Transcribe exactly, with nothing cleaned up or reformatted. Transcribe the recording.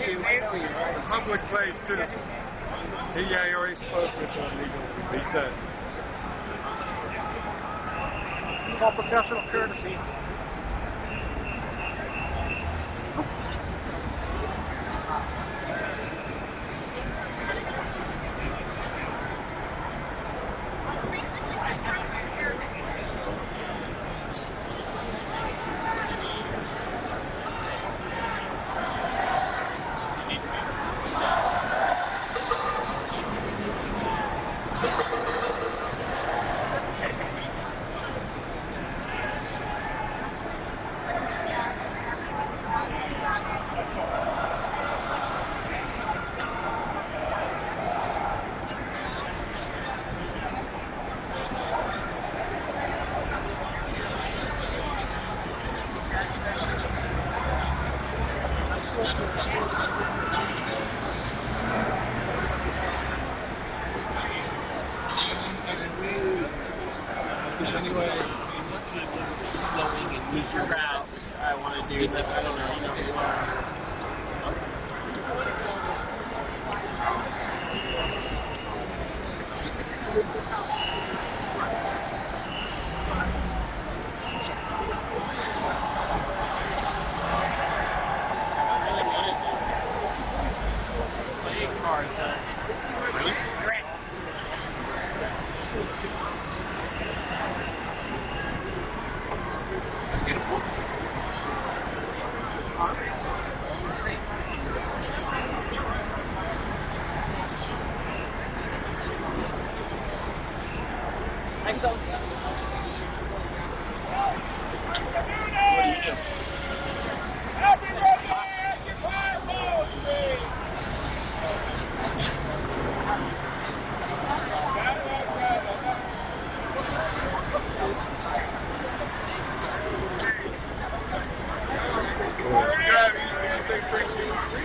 Andy, it's a public place, too. He, I already spoke with him. He said. It's called professional courtesy. Anyway, much of flowing and weaker route, which I want to do, but I don't understand why.